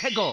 seco. Go.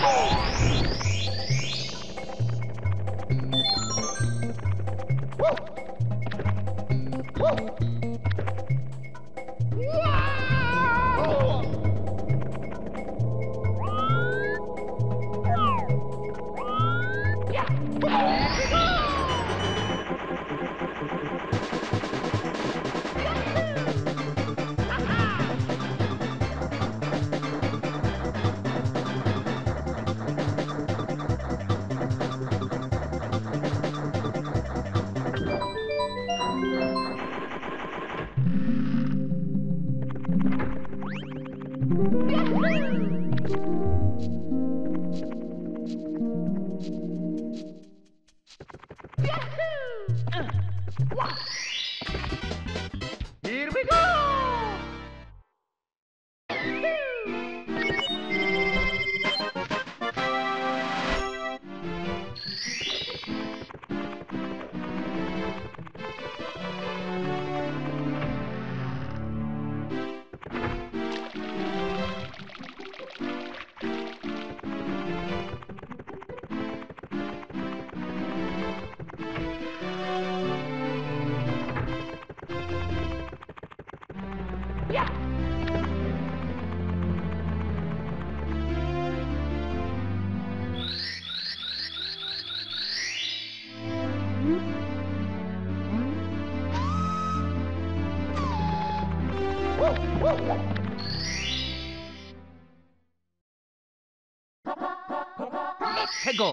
Go. Hego.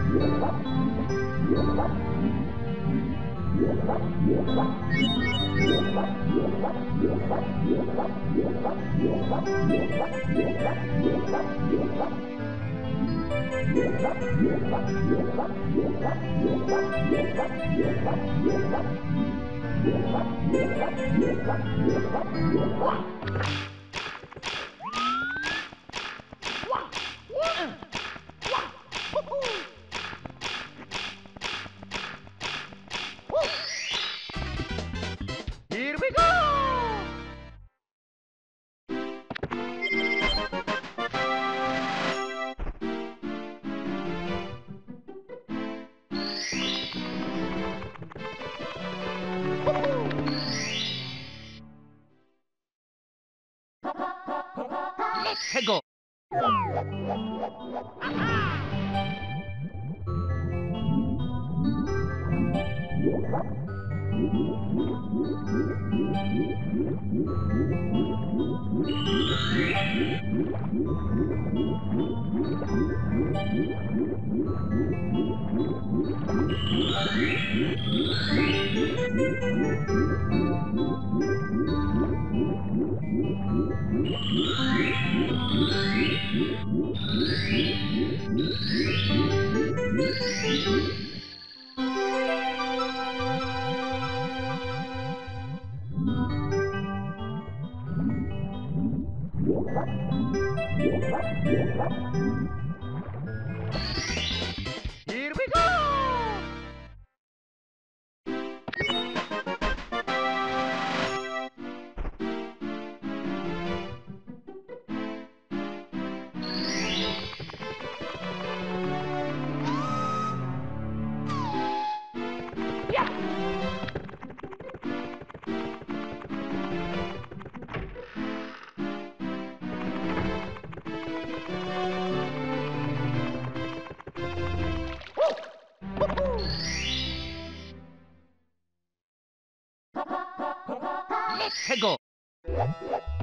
Let's go.